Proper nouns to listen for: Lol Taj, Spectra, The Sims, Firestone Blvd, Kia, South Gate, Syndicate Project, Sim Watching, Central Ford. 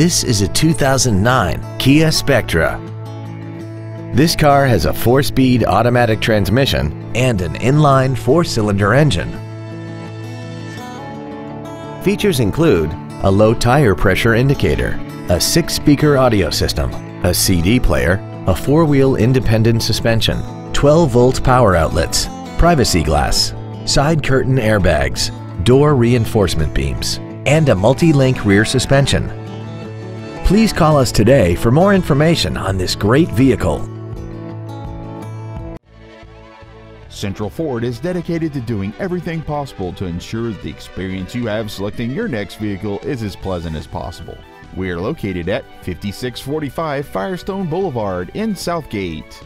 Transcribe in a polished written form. This is a 2009 Kia Spectra. This car has a 4-speed automatic transmission and an inline 4-cylinder engine. Features include a low tire pressure indicator, a 6-speaker audio system, a CD player, a 4-wheel independent suspension, 12-volt power outlets, privacy glass, side curtain airbags, door reinforcement beams, and a multi-link rear suspension. Please call us today for more information on this great vehicle. Central Ford is dedicated to doing everything possible to ensure the experience you have selecting your next vehicle is as pleasant as possible. We are located at 5645 Firestone Boulevard in South Gate.